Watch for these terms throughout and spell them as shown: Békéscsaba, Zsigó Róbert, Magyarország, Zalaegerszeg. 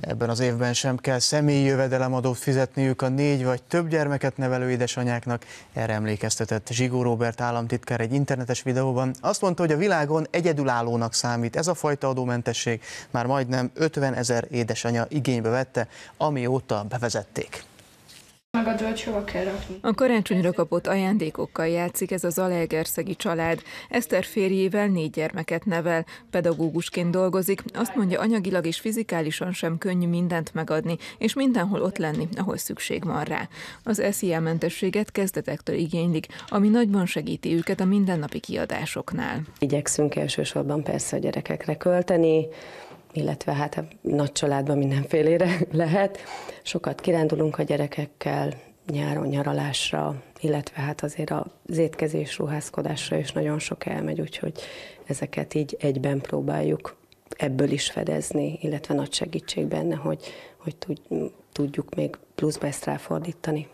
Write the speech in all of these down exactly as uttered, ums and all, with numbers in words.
Ebben az évben sem kell személyi jövedelemadót fizetniük a négy vagy több gyermeket nevelő édesanyáknak, erre emlékeztetett Zsigó Róbert államtitkár egy internetes videóban. Azt mondta, hogy a világon egyedülállónak számít ez a fajta adómentesség, már majdnem ötven ezer édesanya igénybe vette, amióta bevezették. A karácsonyra kapott ajándékokkal játszik ez a zalaegerszegi család. Eszter férjével négy gyermeket nevel, pedagógusként dolgozik, azt mondja, anyagilag és fizikálisan sem könnyű mindent megadni, és mindenhol ott lenni, ahol szükség van rá. Az S Z J A-mentességet kezdetektől igénylik, ami nagyban segíti őket a mindennapi kiadásoknál. Igyekszünk elsősorban persze a gyerekekre költeni, illetve hát a nagy családban mindenfélére lehet. Sokat kirándulunk a gyerekekkel, nyáron nyaralásra, illetve hát azért az étkezés, ruházkodásra is nagyon sok elmegy, úgyhogy ezeket így egyben próbáljuk ebből is fedezni, illetve nagy segítség benne, hogy, hogy tudjuk még pluszba ezt ráfordítani.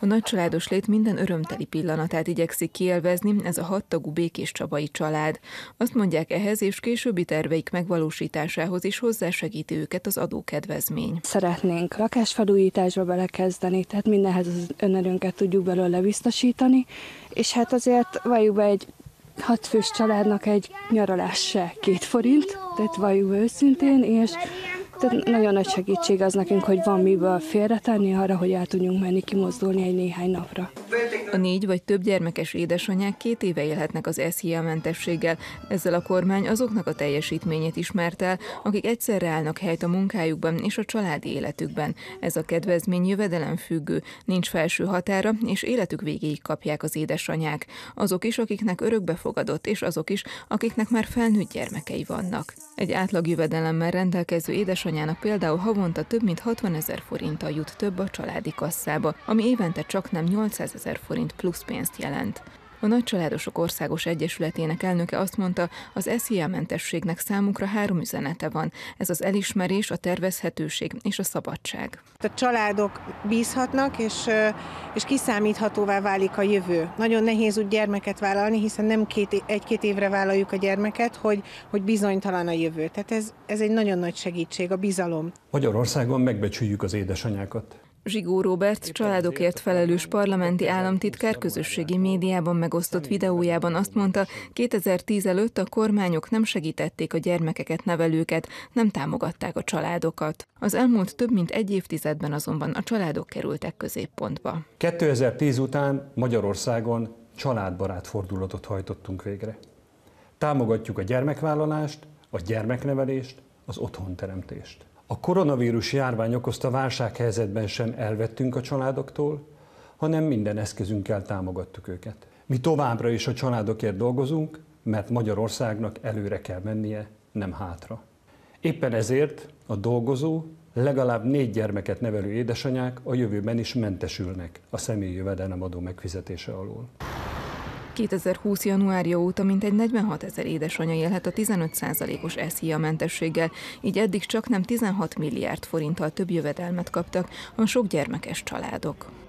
A nagycsaládos lét minden örömteli pillanatát igyekszik kielvezni ez a hattagú békéscsabai család. Azt mondják, ehhez és későbbi terveik megvalósításához is hozzásegíti őket az adókedvezmény. Szeretnénk lakásfelújításba belekezdeni, tehát mindenhez az önerőnket tudjuk belőle biztosítani, és hát azért valljuk be, egy hatfős családnak egy nyaralás se két forint, tehát valljuk be őszintén, és... Tehát nagyon nagy segítség az nekünk, hogy van miből félretenni arra, hogy el tudjunk menni, kimozdulni egy néhány napra. A négy vagy több gyermekes édesanyák két éve élhetnek az S Z J A-mentességgel. Ezzel a kormány azoknak a teljesítményét ismert el, akik egyszerre állnak helyt a munkájukban és a családi életükben. Ez a kedvezmény jövedelemfüggő, nincs felső határa, és életük végéig kapják az édesanyák. Azok is, akiknek örökbefogadott, és azok is, akiknek már felnőtt gyermekei vannak. Egy átlag jövedelemmel rendelkező édesanyák anyának például havonta több mint hatvan ezer forinttal jut több a családi kasszába, ami évente csaknem nyolcszáz ezer forint plusz pénzt jelent. A Nagycsaládosok Országos Egyesületének elnöke azt mondta, az S Z J A-mentességnek számukra három üzenete van. Ez az elismerés, a tervezhetőség és a szabadság. A családok bízhatnak, és, és kiszámíthatóvá válik a jövő. Nagyon nehéz úgy gyermeket vállalni, hiszen nem egy-két évre vállaljuk a gyermeket, hogy, hogy bizonytalan a jövő. Tehát ez, ez egy nagyon nagy segítség, a bizalom. Magyarországon megbecsüljük az édesanyákat. Zsigó Róbert, családokért felelős parlamenti államtitkár közösségi médiában megosztott videójában azt mondta, kétezer-tíz előtt a kormányok nem segítették a gyermekeket nevelőket, nem támogatták a családokat. Az elmúlt több mint egy évtizedben azonban a családok kerültek középpontba. kétezer-tíz után Magyarországon családbarát fordulatot hajtottunk végre. Támogatjuk a gyermekvállalást, a gyermeknevelést, az otthonteremtést. A koronavírus járvány okozta válsághelyzetben sem elvettünk a családoktól, hanem minden eszközünkkel támogattuk őket. Mi továbbra is a családokért dolgozunk, mert Magyarországnak előre kell mennie, nem hátra. Éppen ezért a dolgozó, legalább négy gyermeket nevelő édesanyák a jövőben is mentesülnek a személyi jövedelemadó megfizetése alól. kétezer-húsz januárja óta mintegy negyvenhat ezer édesanyja élhet a tizenöt százalékos S Z J A-mentességgel, így eddig csaknem tizenhat milliárd forinttal több jövedelmet kaptak a sok gyermekes családok.